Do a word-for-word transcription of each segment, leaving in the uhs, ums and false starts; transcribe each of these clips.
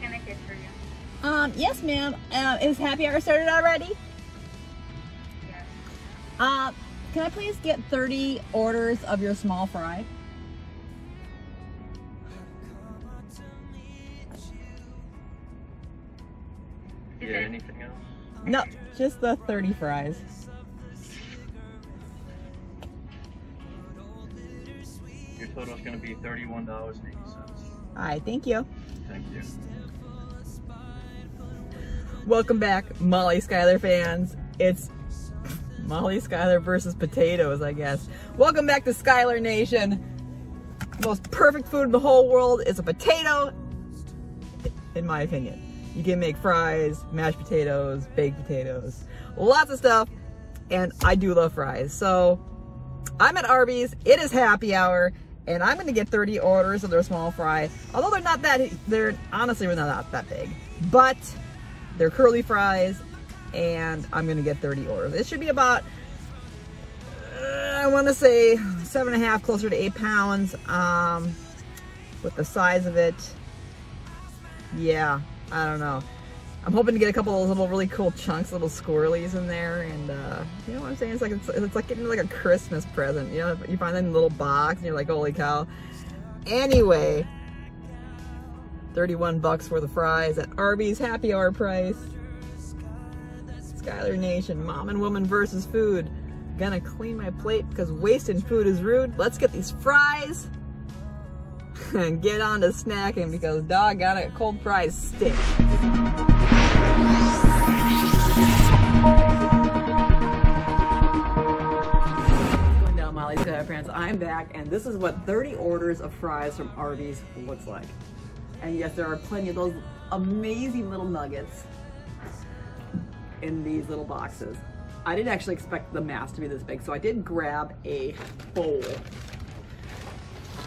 can I get for you? Um, yes, ma'am. Uh, is happy hour started already? Yes. Uh, can I please get thirty orders of your small fry? Is there anything else? No, just the thirty fries. Your total is going to be thirty-one dollars and eighty cents. All right, thank you. Thank you. Welcome back, Molly Schuyler fans. It's Molly Schuyler versus potatoes, I guess. Welcome back to Schuyler Nation. The most perfect food in the whole world is a potato, in my opinion. You can make fries, mashed potatoes, baked potatoes, lots of stuff. And I do love fries. So I'm at Arby's, it is happy hour, and I'm gonna get thirty orders of their small fry. Although they're not that, they're honestly they're not that big, but they're curly fries, and I'm gonna get thirty orders. It should be about, uh, I wanna say seven and a half, closer to eight pounds um, with the size of it, yeah. I don't know. I'm hoping to get a couple of those little really cool chunks, little squirrelies in there, and uh, you know what I'm saying? It's like it's, it's like getting like a Christmas present. You know, you find that in a little box, and you're like, holy cow. Anyway, thirty-one bucks for the fries at Arby's happy hour price. Schuyler Nation, mom and woman versus food. Gonna clean my plate because wasting food is rude. Let's get these fries and get on to snacking because doggone it, cold fries stick. Going down Molly Schuyler France, I'm back, and this is what thirty orders of fries from Arby's looks like. And yes, there are plenty of those amazing little nuggets in these little boxes. I didn't actually expect the mass to be this big, so I did grab a bowl.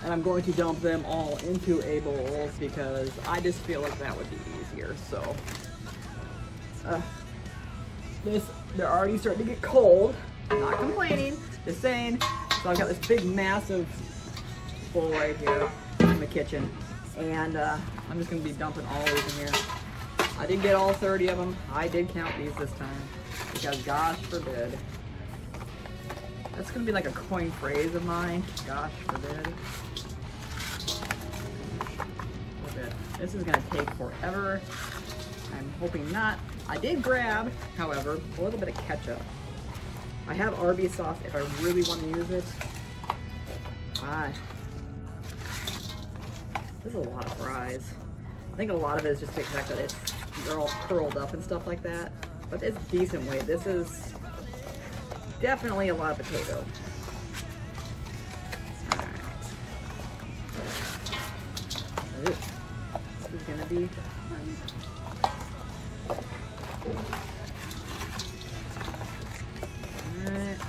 And I'm going to dump them all into a bowl because I just feel like that would be easier. So uh, this, they're already starting to get cold. I'm not complaining, just saying. So I've got this big massive bowl right here in the kitchen. And uh, I'm just gonna be dumping all these in here. I did get all thirty of them. I did count these this time because gosh forbid. That's gonna be like a coin phrase of mine. Gosh forbid. This is gonna take forever. I'm hoping not. I did grab, however, a little bit of ketchup. I have Arby's sauce if I really want to use it. Ah, this is a lot of fries. I think a lot of it is just the fact that it's they're all curled up and stuff like that. But it's decent weight. This is definitely a lot of potato. All right. This is gonna be fun. All right.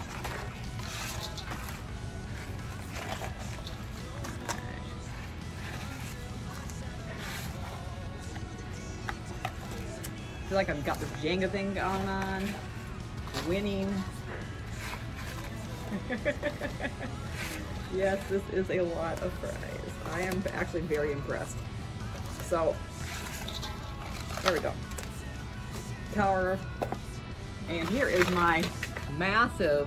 I feel like I've got this Jenga thing going on. Winning. Yes, this is a lot of fries. I am actually very impressed. So, there we go. Tower. And here is my massive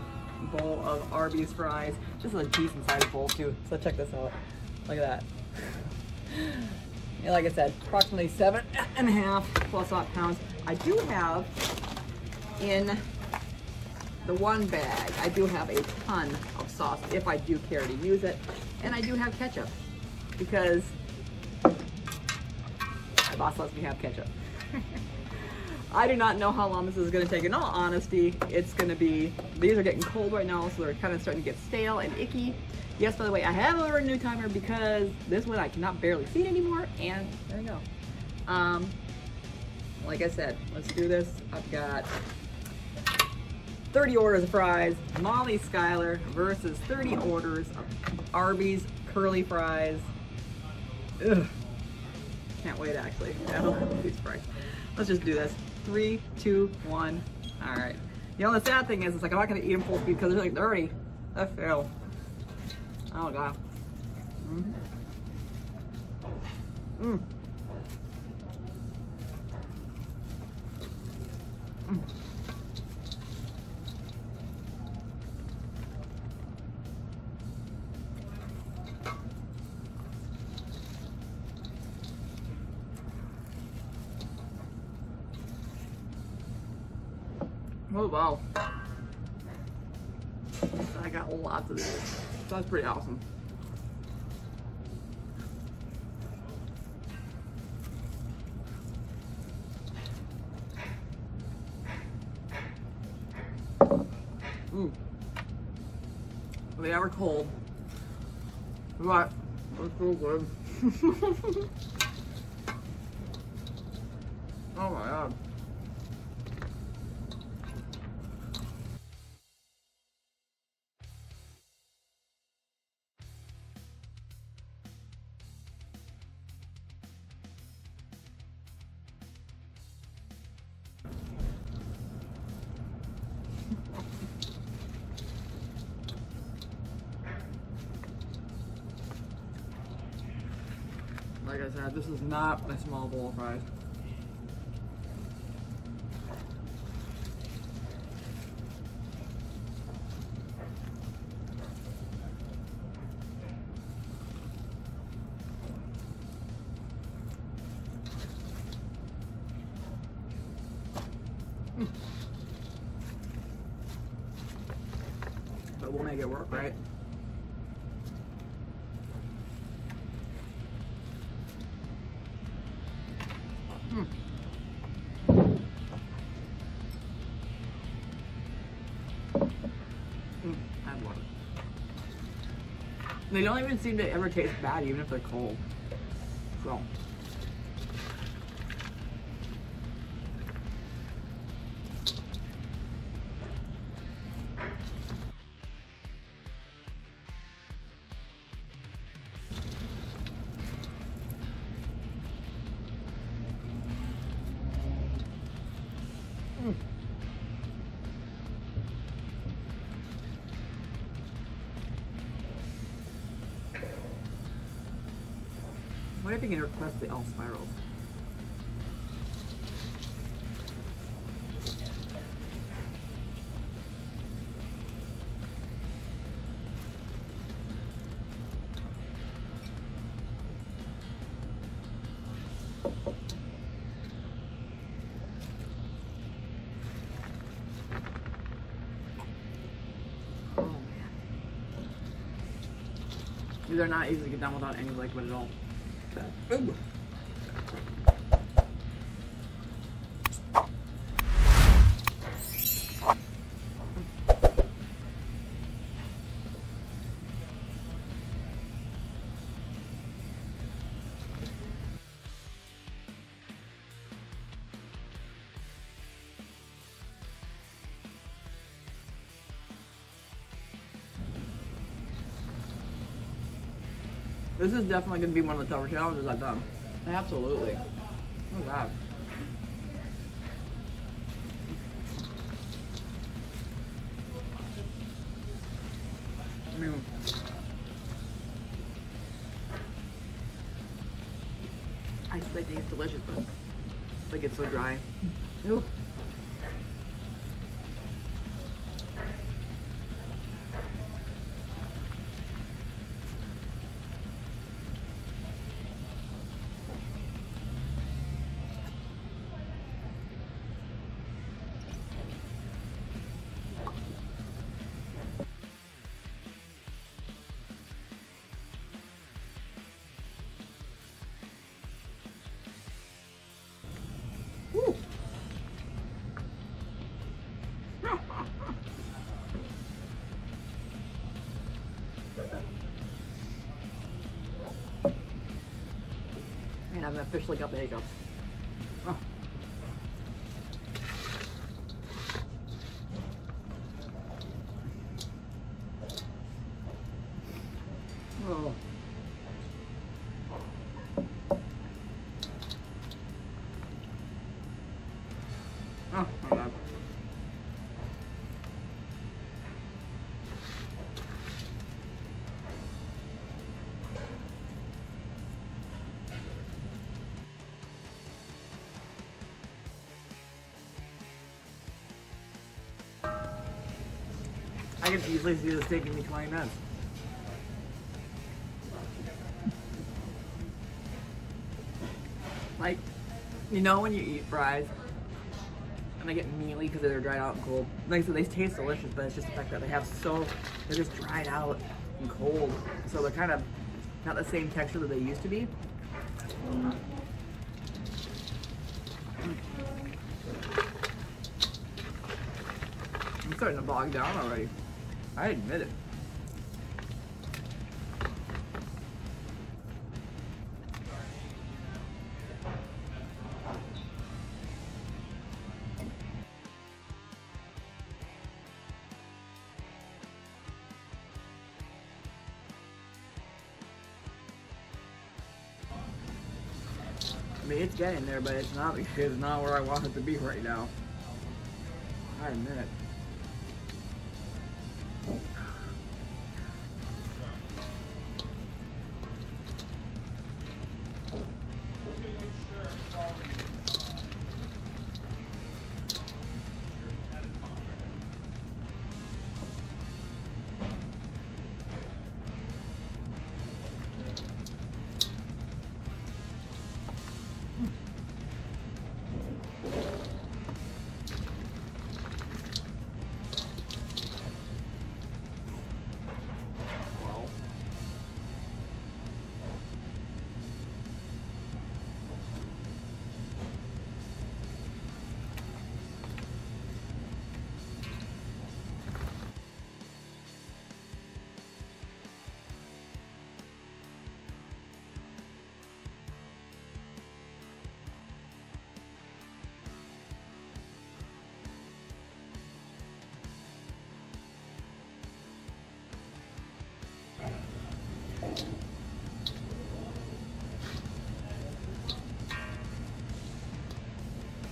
bowl of Arby's fries. Just a decent sized bowl too. So check this out. Look at that. And like I said, approximately seven and a half plus odd pounds. I do have in the one bag, I do have a ton of sauce if I do care to use it. And I do have ketchup because my boss lets me have ketchup. I do not know how long this is gonna take. In all honesty, it's gonna be, these are getting cold right now, so they're kind of starting to get stale and icky. Yes, by the way, I have ordered a new timer because this one I cannot barely see it anymore, and there you go. Um, like I said, let's do this. I've got thirty orders of fries, Molly Schuyler versus thirty orders of Arby's curly fries. Ugh. Can't wait actually. I love these fries. Let's just do this. Three, two, one. All right. You know, the sad thing is, it's like I'm not gonna eat them full speed because they're like dirty. I fail. Oh god. Mmm. Mmm. Mm-mm. Oh, wow. I got lots of these. That's pretty awesome. Ooh. They are cold. But they're so good. Oh my god. Like I said, this is not a small bowl of fries. Mm. But we'll make it work, right? They don't even seem to ever taste bad, even if they're cold. So. Mm. What if you can request the elf spirals? Oh man. These are not easy to get done without any liquid at all. Ooh. This is definitely going to be one of the tougher challenges I've done. Absolutely. Oh, God. I mean, I just think it's delicious, but it's like it's so dry. Ew. I've officially got the hiccups. Oh. Oh. Oh, my God. I can easily see this taking me twenty minutes. Like, you know when you eat fries and they get mealy because they're dried out and cold? Like I said, they taste delicious, but it's just the fact that they have so, they're just dried out and cold. So they're kind of not the same texture that they used to be. Mm. I'm starting to bog down already. I admit it. I mean, it's getting there, but it's not it's not where I want it to be right now. I admit it.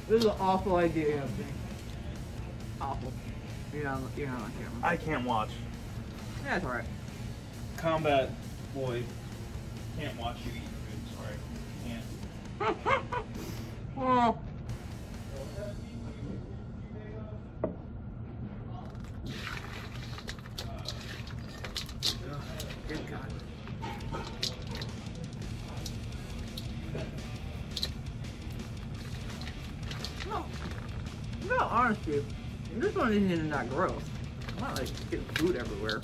This is an awful idea, Anthony. Awful. You're not, you're not on camera. I can't watch. Yeah, that's alright. Combat boy. Can't watch you eat food, sorry. Can't. Well. Honestly, this one isn't that gross. I'm not like getting food everywhere.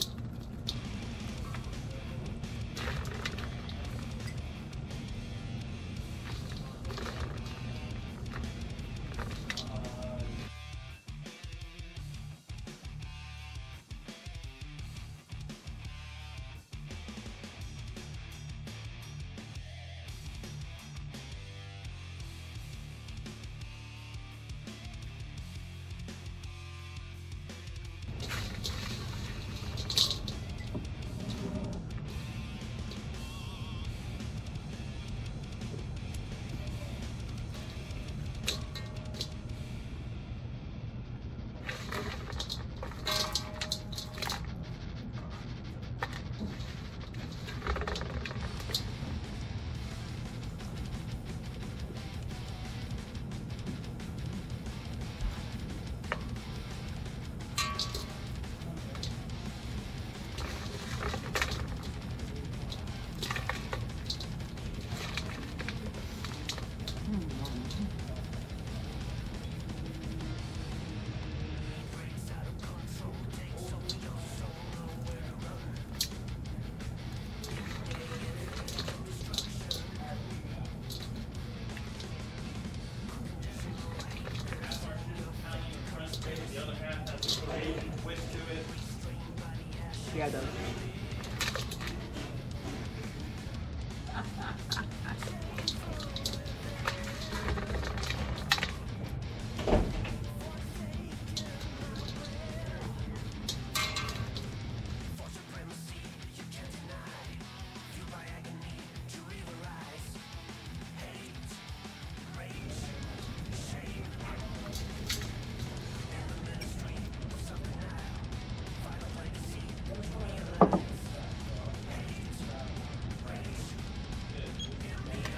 Yeah, it does.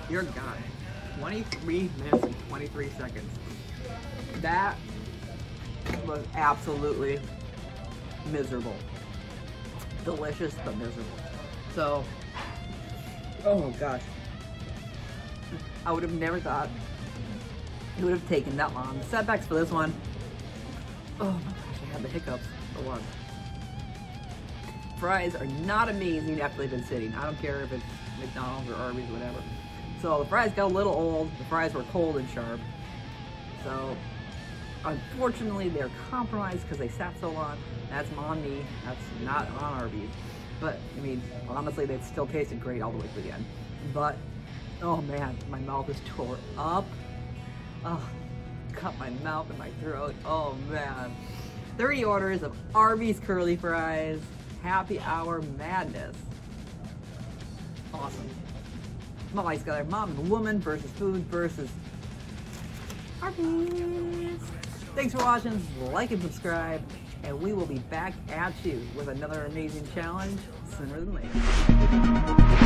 You're gone. twenty-three minutes and twenty-three seconds. That was absolutely miserable. Delicious, but miserable. So, oh gosh. I would have never thought it would have taken that long. The setbacks for this one. Oh my gosh, I had the hiccups for one. Fries are not amazing after they've been sitting. I don't care if it's McDonald's or Arby's or whatever. So the fries got a little old. The fries were cold and sharp. So unfortunately they're compromised because they sat so long. That's on me. That's not on Arby's. But I mean, honestly, they still tasted great all the way to the end. But oh man, my mouth is tore up. Oh, cut my mouth and my throat. Oh man. thirty orders of Arby's curly fries. Happy hour madness. Awesome. Molly Schuyler, Mom and Woman versus Food versus Arby's. Thanks for watching. Like and subscribe. And we will be back at you with another amazing challenge sooner than later.